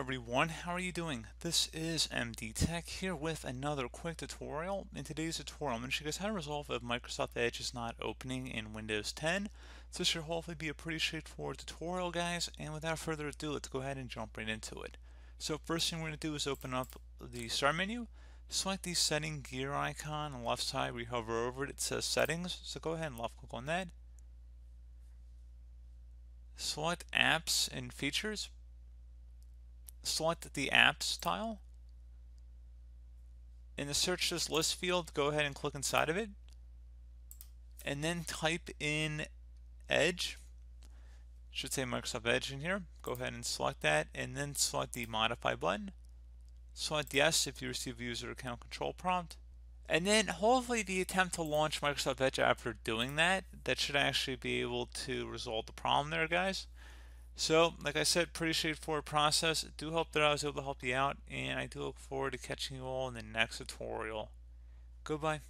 everyone, how are you doing? This is MD Tech here with another quick tutorial. In today's tutorial, I'm going to show you guys how to resolve if Microsoft Edge is not opening in Windows 10. So this should hopefully be a pretty straightforward tutorial, guys, and without further ado, let's go ahead and jump right into it. So first thing we're going to do is open up the Start menu, select the setting gear icon on the left side. We hover over it, it says Settings, so go ahead and left click on that. Select Apps and Features. Select the apps tile. In the search this list field, go ahead and click inside of it and then type in Edge. It should say Microsoft Edge in here. Go ahead and select that and then select the modify button. Select yes if you receive a user account control prompt, and then hopefully the attempt to launch Microsoft Edge after doing that should actually be able to resolve the problem there, guys. So, like I said, pretty straightforward process. I do hope that I was able to help you out, and I do look forward to catching you all in the next tutorial. Goodbye.